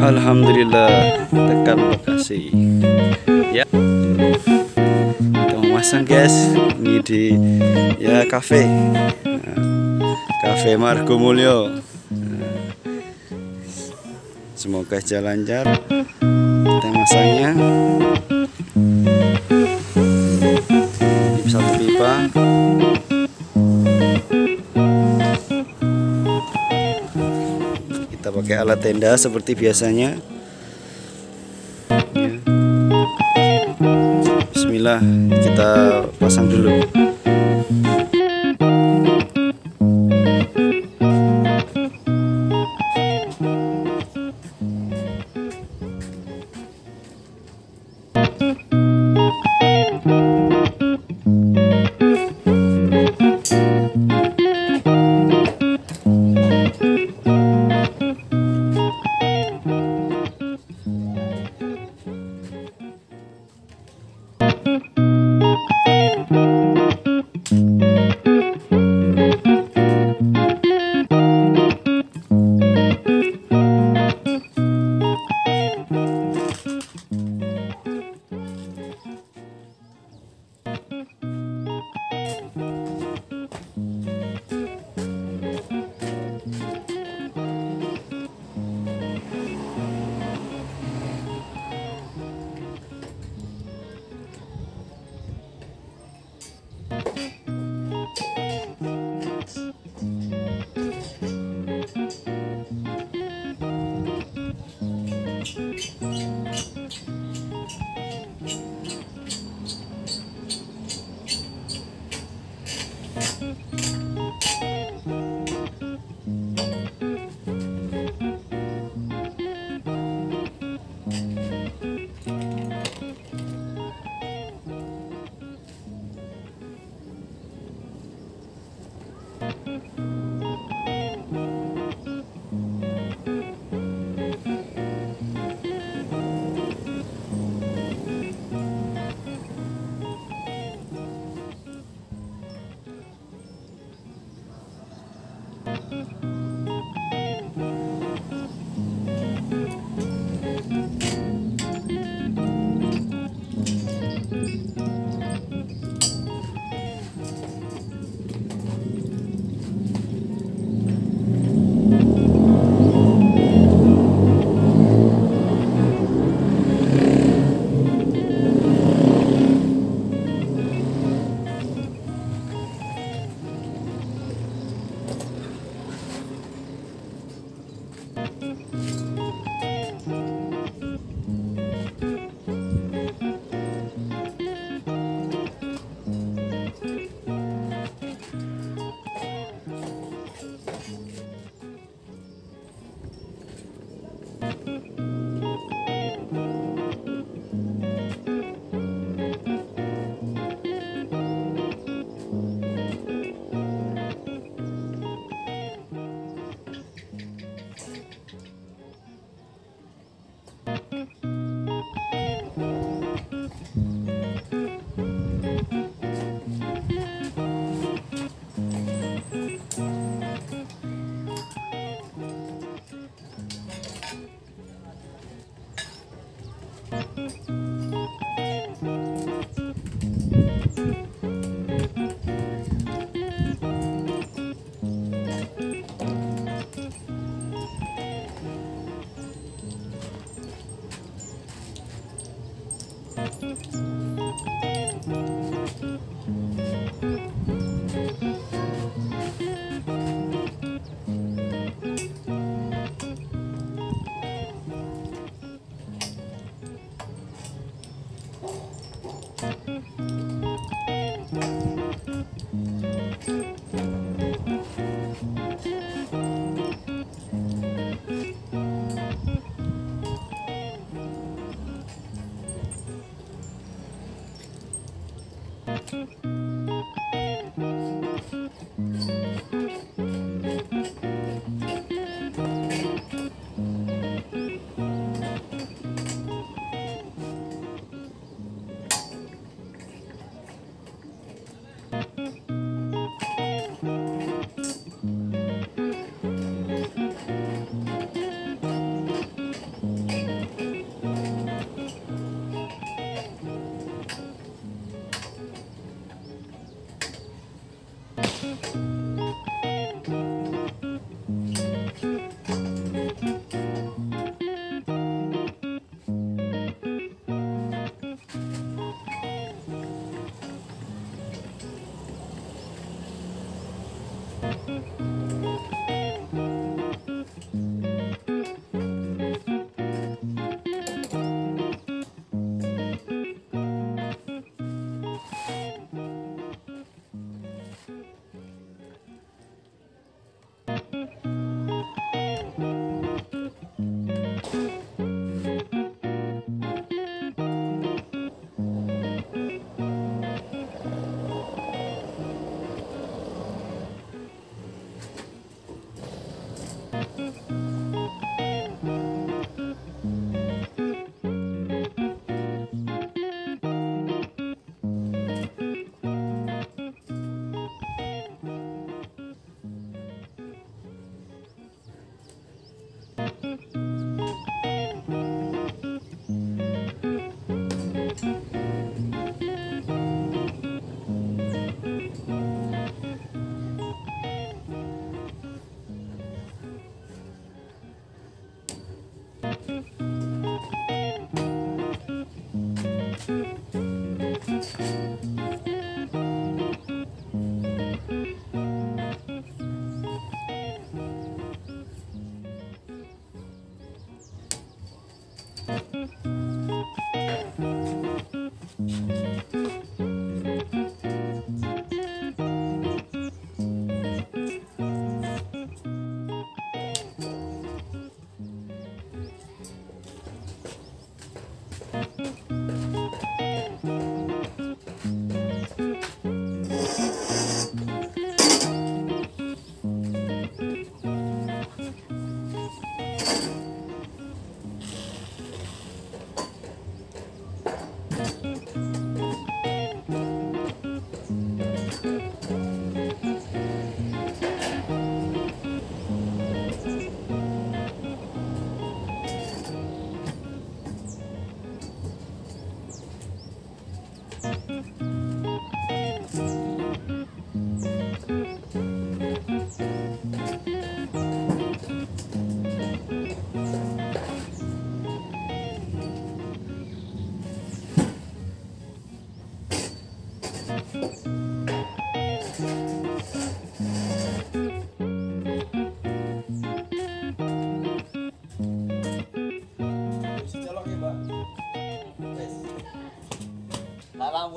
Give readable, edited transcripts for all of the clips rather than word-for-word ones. Alhamdulillah, tekan lokasi ya. Kita memasang guys, ini di ya kafe, kafe Marco Mulyo. Semoga aja lancar. Kita masangnya satu pipa. Kita pakai alat tenda seperti biasanya. Bismillah, kita pasang dulu.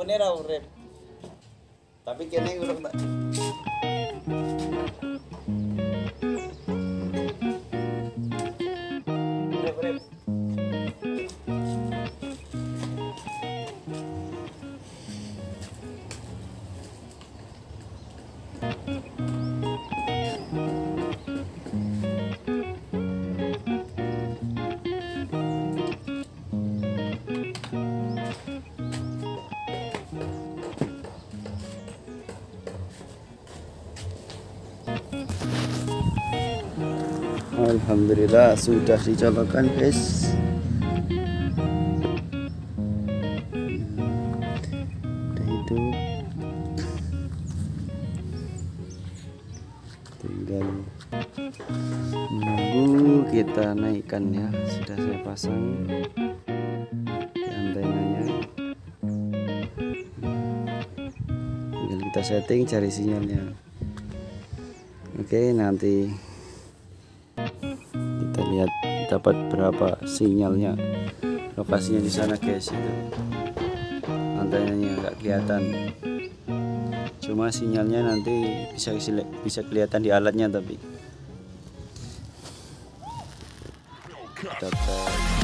Ini ra urip. Tapi kene urung, Mbak. Urip. Alhamdulillah sudah dicolokkan, guys. Udah itu tinggal menunggu kita naikkan ya. Sudah saya pasang di antenanya. Tinggal kita setting cari sinyalnya. Oke, nanti lihat dapat berapa sinyalnya, lokasinya di sana, guys. Itu antenanya nggak kelihatan, cuma sinyalnya nanti bisa kelihatan di alatnya. Tapi dapat